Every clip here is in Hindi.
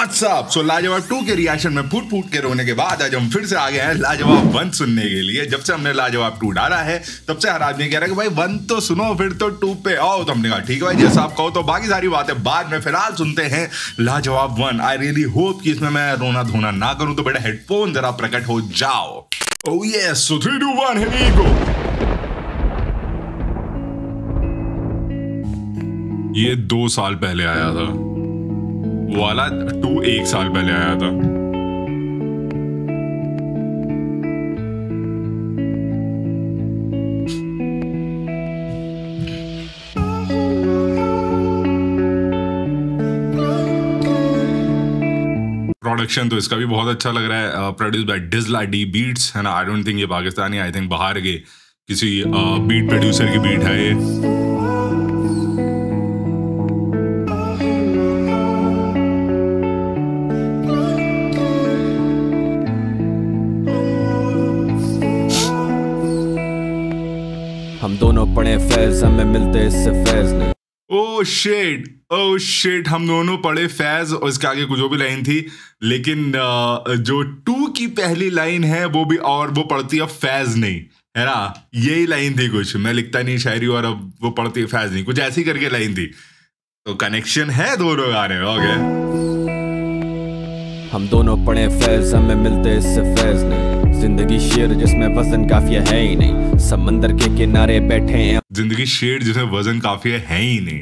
What's up? So, लाजवाब 2 के रिएक्शन में फूट फूट के रोने के बाद आज हम फिर से आ गए हैं लाजवाब 1 सुनने के लिए। जब से हमने लाजवाब 2 डाला है तब से हर आदमी कह रहा है कि भाई 1 तो सुनो फिर तो 2 पे आओ, तो हमने कहा ठीक है भाई जैसा आप कहो, तो बाकी सारी बातें बाद में। फिलहाल सुनते हैं लाजवाब 1। आई रियली होप कि इसमें मैं रोना धोना ना करूं, तो बेटा हेडफोन जरा प्रकट हो जाओ। Oh yes, so 3 2 1 here we go. ये 2 साल पहले आया था, वो वाला 2 1 साल पहले आया था। प्रोडक्शन तो इसका भी बहुत अच्छा लग रहा है। प्रोड्यूस बाय डिजला डी बीट्स है ना। आई डोंट थिंक ये पाकिस्तानी, आई थिंक बाहर के किसी बीट प्रोड्यूसर की बीट है ये। हम दोनों पढ़े फैज, हमें मिलते इससे फैज ने। ओह शिट, हम दोनों पढ़े फैज। और इसके आगे कुछ जो भी लाइन थी, लेकिन जो 2 की पहली लाइन है वो भी, और वो पढ़ती है फैज नहीं है ना, यही लाइन थी कुछ। मैं लिखता नहीं शायरी और अब वो पढ़ती है फैज नहीं, कुछ ऐसी करके लाइन थी। तो कनेक्शन है दोनों गाने। ओके, हम दोनों पढ़े फैज, हमें मिलते इससे फैज नहीं। जिंदगी शेर जिसमें वजन काफिया है ही नहीं, समंदर के किनारे बैठे हैं। जिंदगी शेर जिसमें वजन काफिया है ही नहीं,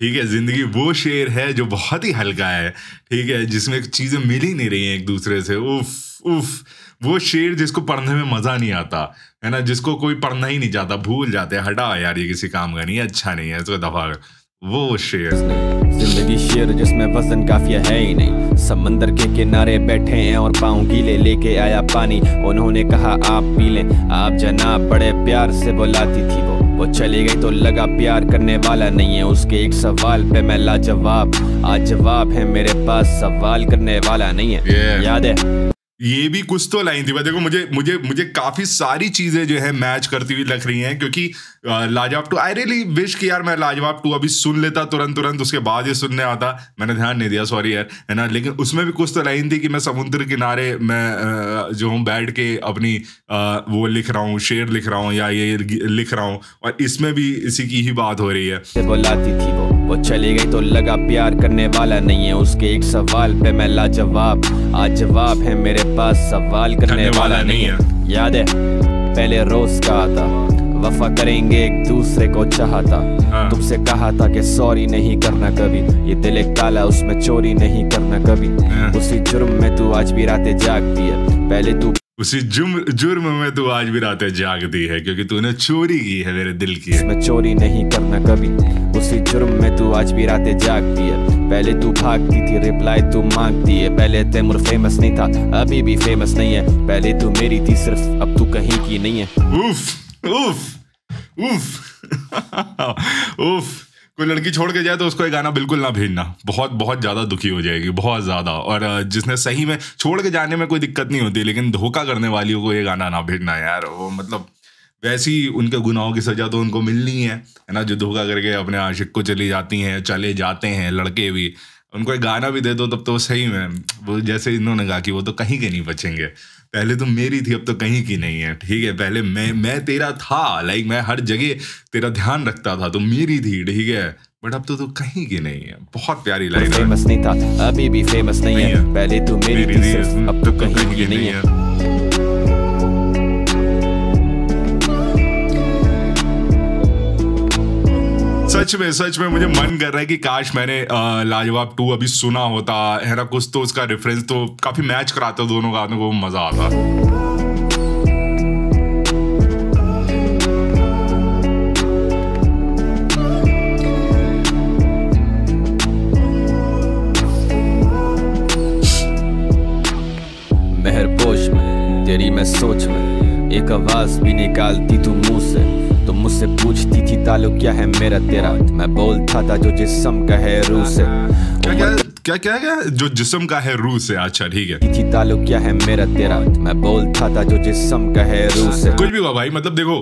ठीक है। जिंदगी वो शेर है जो बहुत ही हल्का है, ठीक है, जिसमें चीजें मिल ही नहीं रही हैं एक दूसरे से। उफ उफ, वो शेर जिसको पढ़ने में मजा नहीं आता है ना, जिसको कोई पढ़ना ही नहीं चाहता, भूल जाते हैं। हटा यार, ये किसी काम का नहीं है, अच्छा नहीं है, इसको दफा। वो शेर, जिंदगी शेर जिसमें वजन काफिया है ही नहीं, समंदर के किनारे बैठे हैं और पाँव गीले, लेके आया पानी, उन्होंने कहा आप पी लें। आप जनाब, बड़े प्यार से बुलाती थी वो चली गई तो लगा प्यार करने वाला नहीं है। उसके एक सवाल पे मैं लाजवाब, आज जवाब है मेरे पास, सवाल करने वाला नहीं है। याद है ये भी कुछ तो लाइन थी। देखो मुझे मुझे मुझे काफ़ी सारी चीज़ें जो है मैच करती हुई लग रही हैं, क्योंकि लाजवाब 2, आई रियली विश कि यार मैं लाजवाब 2 अभी सुन लेता तुरंत उसके बाद ये सुनने आता। मैंने ध्यान नहीं दिया, सॉरी यार, है ना। लेकिन उसमें भी कुछ तो लाइन थी कि मैं समुद्र किनारे मैं जो हूँ बैठ के अपनी वो लिख रहा हूँ, शेर लिख रहा हूँ या ये लिख रहा हूँ, और इसमें भी इसी की ही बात हो रही है। बुलाती थी वो चली गई तो लगा प्यार करने वाला नहीं है। उसके एक सवाल पे मैं लाजवाब, आज जवाब है मेरे पास, सवाल करने वाला नहीं है। याद है पहले रोज कहा था वफा करेंगे एक दूसरे को चाहता, तुमसे कहा था कि सॉरी नहीं करना कभी, ये दिल काला उसमें चोरी नहीं करना कभी। उसी जुर्म में तू आज भी रातें जागती है, पहले तू उसी जुर्म में तू आज भी रातें जागती है, क्योंकि तूने चोरी की है मेरे दिल की, इसमें चोरी नहीं करना कभी। उसी जुर्म में तू आज भी रातें जागती है, पहले तू भागती थी रिप्लाई तू मांगती है। पहले तैमूर फेमस नहीं था, अभी भी फेमस नहीं है, पहले तू मेरी थी सिर्फ, अब तू कहीं की नहीं है। उफ उफ उफ उफ, कोई लड़की छोड़ के जाए तो उसको ये गाना बिल्कुल ना भेजना, बहुत ज़्यादा दुखी हो जाएगी, बहुत ज़्यादा। और जिसने सही में छोड़ के जाने में कोई दिक्कत नहीं होती, लेकिन धोखा करने वालियों को ये गाना ना भेजना यार। वो मतलब वैसे ही उनके गुनाहों की सज़ा तो उनको मिलनी है ना, जो धोखा करके अपने आशिक को चली जाती हैं, चले जाते हैं लड़के भी, उनको एक गाना भी दे दो तब तो वो सही में, वो जैसे इन्होंने कहा कि वो तो कहीं के नहीं बचेंगे, पहले तो मेरी थी अब तो कहीं की नहीं है, ठीक है। पहले मैं तेरा था, लाइक मैं हर जगह तेरा ध्यान रखता था, तो मेरी थी, ठीक है, बट अब तो तू कहीं की नहीं है। बहुत प्यारी लाइन है। फेमस नहीं था, अभी भी फेमस नहीं है, पहले तो मेरी थी अब तो कहीं की नहीं है। सच में मुझे मन कर रहा है कि काश मैंने लाजवाब 2 अभी सुना होता है ना, कुछ तो उसका रेफरेंस तो काफी मैच कराता दोनों गानों को, मजा आता। मेहरपोश में तेरी मैं सोच में, एक आवाज भी निकालती तू मुंह से, तुम मुझसे पूछती थी ताल्लुक क्या है मेरा तेरा, मैं बोलता था जो जिस्म का है रूह से। क्या जो जिस्म का है रूह से, अच्छा ठीक है। थी ताल्लुक क्या है मेरा तेरा, मैं बोलता था जो जिस्म का है रूह से। कुछ भी हुआ भाई, मतलब देखो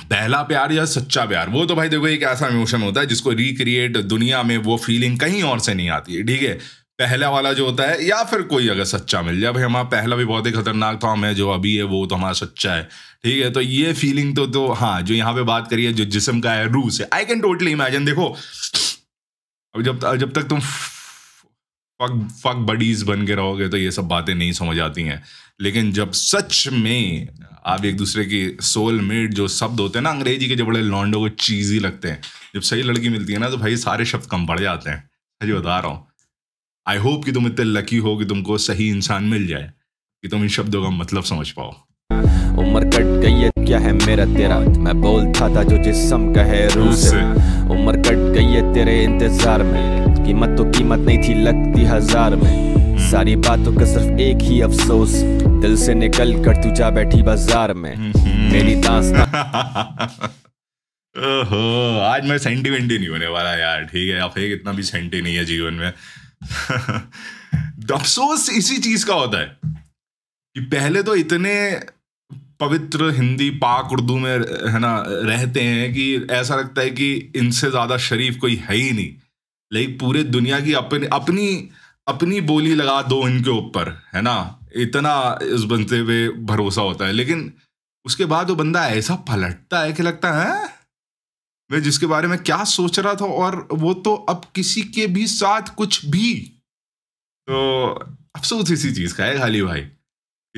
पहला प्यार या सच्चा प्यार, वो तो भाई देखो एक ऐसा इमोशन होता है जिसको रिक्रिएट दुनिया में वो फीलिंग कहीं और से नहीं आती है, ठीक है। पहला वाला जो होता है, या फिर कोई अगर सच्चा मिल जाए, भाई हमारा पहला भी बहुत ही खतरनाक था, हमें जो अभी है वो तो हमारा सच्चा है, ठीक है। तो ये फीलिंग तो हाँ जो यहाँ पे बात करी है जो जिस्म का है, रूह से, आई कैन टोटली इमेजिन। देखो अब जब तक तुम फक बडीज बन के रहोगे तो ये सब बातें नहीं समझ आती हैं, लेकिन जब सच में आप एक दूसरे की सोलमेट, जो शब्द होते हैं ना अंग्रेजी के, जो बड़े लॉन्डो को चीज़ी लगते हैं, जब सही लड़की मिलती है ना तो भाई सारे शब्द कम पड़ जाते हैं। सही बता रहा हूँ, आई होप कि तुम इतने लकी हो कि तुमको सही इंसान मिल जाए कि तुम इन शब्दों का मतलब समझ पाओ। उम्र कट गई है क्या है मेरा तेरा, मैं बोलता था जो जिस्म का है रूह से। उम्र कट गई है तेरे इंतजार में, कीमत तो कीमत नहीं थी लगती हजार में। सारी बातों का सिर्फ एक ही अफसोस, दिल से निकल कर तू जा बैठी बाजार में। मेरी दास्तां ओहो, आज मैं सेंटीमेंटी नहीं होने वाला यार, ठीक है, आप एक इतना भी सेंटी नहीं है जीवन में। अफसोस इसी चीज का होता है कि पहले तो इतने पवित्र हिंदी पाक उर्दू में है ना रहते हैं कि ऐसा लगता है कि इनसे ज़्यादा शरीफ कोई है ही नहीं, लेकिन पूरे दुनिया की अपनी बोली लगा दो इनके ऊपर, है ना, इतना इस बंदे पे भरोसा होता है। लेकिन उसके बाद वो बंदा ऐसा पलटता है कि लगता है मैं जिसके बारे में क्या सोच रहा था, और वो तो अब किसी के भी साथ कुछ भी। तो अफसोस इसी चीज़ का है खाली भाई,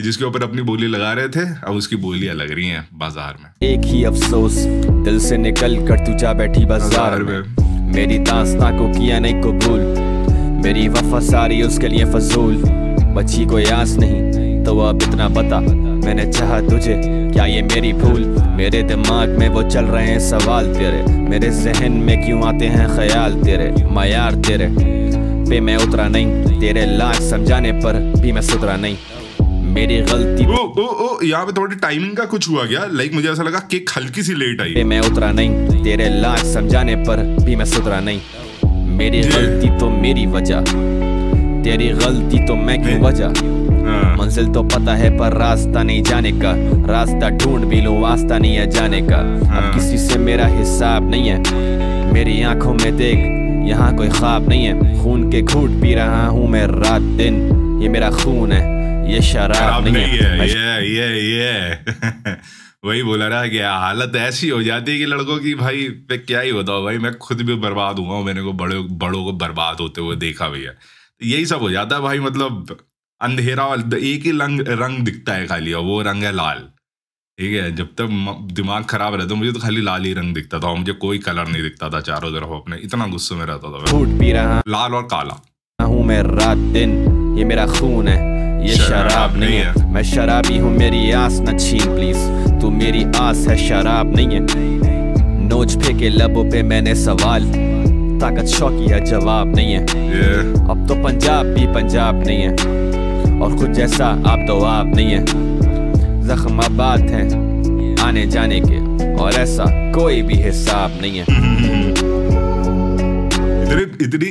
जिसके ऊपर अपनी बोली लगा रहे थे, अब उसकी बोलियां लग रही हैं बाजार में। एक ही अफसोस, दिल से निकल कर तू जा बैठी बाजार में। मेरी दास्तां को किया नहीं कबूल, मेरी वफा सारी उसके लिए फजूल। बची कोई आस नहीं तो अब इतना पता, मैंने चाहा तुझे क्या ये मेरी भूल। मेरे दिमाग में वो चल रहे हैं सवाल तेरे, मेरे जहन में क्यों आते हैं ख्याल तेरे। मयार तेरे पे मैं उतरा नहीं, तेरे लायक समझाने पर भी मैं सुधरा नहीं। मेरी गलती यहाँ पे थोड़ी टाइमिंग का कुछ हुआ गया, लाइक मुझे ऐसा लगा कि हल्की सी लेट आई। मैं उतरा नहीं, तेरे लायक समझाने पर भी मैं सुधरा नहीं। मेरी गलती तो मेरी वजह, तेरी गलती तो मैं क्यों वजह। मंजिल तो पता है पर रास्ता नहीं जाने का, रास्ता ढूंढ भी लूं वास्ता नहीं है जाने का। अब किसी से मेरा हिसाब नहीं है, मेरी आंखों में देख यहाँ कोई ख्वाब नहीं है। खून के घूंट पी रहा हूँ मैं रात दिन, ये मेरा खून है ये शराब नहीं है। ये वही बोला रहा कि हालत ऐसी हो जाती है कि लड़कों की भाई पे क्या ही बताओ भाई, मैं खुद भी बर्बाद हुआ हूँ, मैंने को बड़ों को बर्बाद होते हुए देखा भैया। तो यही सब हो जाता है भाई, मतलब अंधेरा एक ही रंग दिखता है खाली, और वो रंग है लाल, ठीक है। जब तक दिमाग खराब रहता, मुझे तो खाली लाल ही रंग दिखता था और मुझे कोई कलर नहीं दिखता था चारों तरफ अपने, इतना गुस्से में रहता था। लाल और काला हूँ मैं रात दिन, ये मेरा खून है ये शराब नहीं है। मैं शराबी हूँ, मेरी आस न छीन प्लीज, तू मेरी आस है शराब नहीं है। नोच फेंके लबों पे मैंने सवाल, ताकत शौकी है जवाब नहीं है। अब तो पंजाब भी पंजाब नहीं है, और कुछ जैसा आप तो आप नहीं है। जख्म आबाद है आने जाने के, और ऐसा कोई भी हिसाब नहीं है।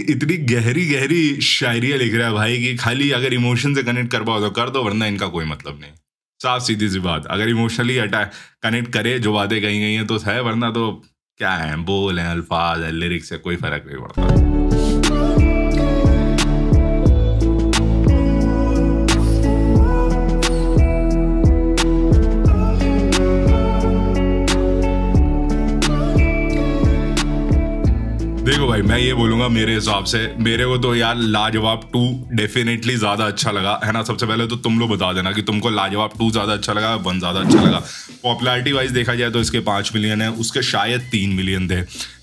इतनी गहरी शायरियाँ लिख रहा है भाई कि खाली अगर इमोशन से कनेक्ट कर पाओ तो कर दो, वरना इनका कोई मतलब नहीं। साफ सीधी सी बात, अगर इमोशनली कनेक्ट करे जो बातें कही गई हैं तो है, वरना तो क्या है, बोल है, अल्फाज है, लिरिक्स से कोई फर्क नहीं पड़ता। देखो भाई मैं ये बोलूँगा मेरे हिसाब से, मेरे को तो यार लाजवाब 2 डेफिनेटली ज़्यादा अच्छा लगा, है ना। सबसे पहले तो तुम लोग बता देना कि तुमको लाजवाब 2 ज़्यादा अच्छा लगा, 1 ज़्यादा अच्छा लगा। पॉपुलैरिटी वाइज देखा जाए तो इसके 5 मिलियन है, उसके शायद 3 मिलियन थे,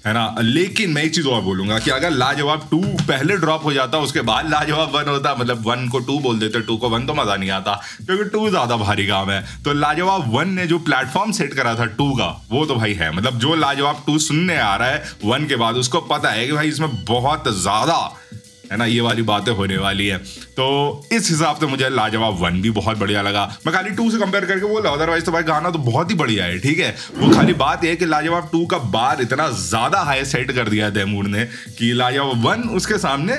है ना। लेकिन मैं एक चीज़ और बोलूँगा कि अगर लाजवाब 2 पहले ड्रॉप हो जाता, उसके बाद लाजवाब 1 होता, मतलब 1 को 2 बोल देते, 2 को 1, तो मज़ा नहीं आता क्योंकि 2 ज़्यादा भारी काम है। तो लाजवाब 1 ने जो प्लेटफॉर्म सेट करा था 2 का, वो तो भाई है, मतलब जो लाजवाब 2 सुनने आ रहा है 1 के बाद, उसको पता है कि भाई इसमें बहुत ज़्यादा, है ना, ये वाली बातें होने वाली है। तो इस हिसाब से मुझे लाजवाब 1 भी बहुत बढ़िया लगा, मैं खाली 2 से कंपेयर करके बोला, अदरवाइज तो भाई गाना तो बहुत ही बढ़िया है, ठीक है। वो खाली बात यह है कि लाजवाब 2 का बार इतना ज़्यादा हाई सेट कर दिया तैमूर ने कि लाजवाब 1 उसके सामने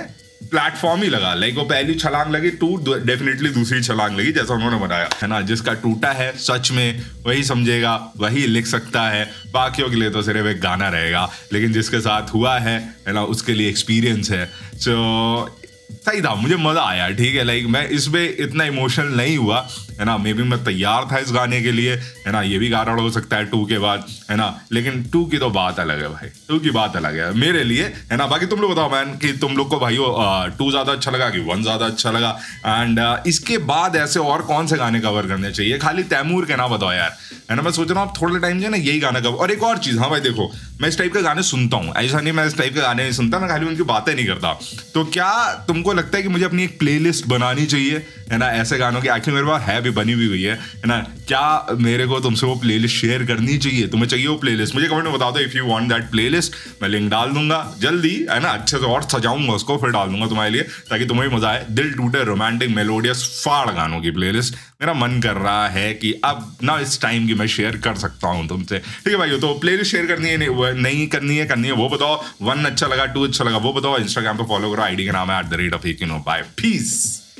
प्लेटफॉर्म ही लगा, लाइक वो पहली छलांग लगी, 2 डेफिनेटली दूसरी छलांग लगी, जैसा उन्होंने बनाया, है ना। जिसका टूटा है सच में वही समझेगा, वही लिख सकता है, बाकियों के लिए तो सिर्फ एक गाना रहेगा, लेकिन जिसके साथ हुआ है ना उसके लिए एक्सपीरियंस है। सो सही था, मुझे मज़ा आया, ठीक है। लाइक मैं इसमें इतना इमोशनल नहीं हुआ, है ना। मे बी मैं तैयार था इस गाने के लिए, है ना। ये भी कारण हो सकता है 2 के बाद, है ना। लेकिन 2 की तो बात अलग है भाई, 2 की बात अलग है मेरे लिए, है ना। बाकी तुम लोग बताओ मैन कि तुम लोग को भाई वो 2 ज़्यादा अच्छा लगा कि 1 ज़्यादा अच्छा लगा। एंड इसके बाद ऐसे और कौन से गाने कवर करने चाहिए, खाली तैमूर के ना बताओ यार, है ना। मैं सोच रहा हूँ आप थोड़े टाइम से ना यही गाना कवर। और एक और चीज़, हाँ भाई देखो मैं इस टाइप के गाने सुनता हूँ, ऐसा नहीं मैं इस टाइप के गाने नहीं सुनता, मैं खाली उनकी बातें नहीं करता। तो क्या तुमको लगता है कि मुझे अपनी एक प्लेलिस्ट बनानी चाहिए, है ना, ऐसे गानों की? आखिर मेरे पास है भी, बनी भी हुई है ना। क्या मेरे को तुमसे वो प्लेलिस्ट शेयर करनी चाहिए? तुम्हें चाहिए वो प्लेलिस्ट? मुझे कमेंट में बता दो if you want that playlist. मैं लिंक डाल दूंगा जल्दी, है ना, अच्छे से और सजाऊंगा उसको, फिर डाल दूंगा तुम्हारे लिए, ताकि तुम्हें भी मजा आए। दिल टूटे रोमांटिक मेलोडियस फाड़ गानों की प्लेलिस्ट। मेरा मन कर रहा है कि अब ना इस टाइम की मैं शेयर कर सकता हूँ तुमसे, ठीक है भाई। तो प्लेलिस्ट शेयर करनी है नहीं करनी है, करनी है वो बताओ। 1 अच्छा लगा, 2 अच्छा लगा वो बताओ। इंस्टाग्राम पर फॉलो करो, आईडी का नाम है @ द रेट ऑफ एक। Bye, piece.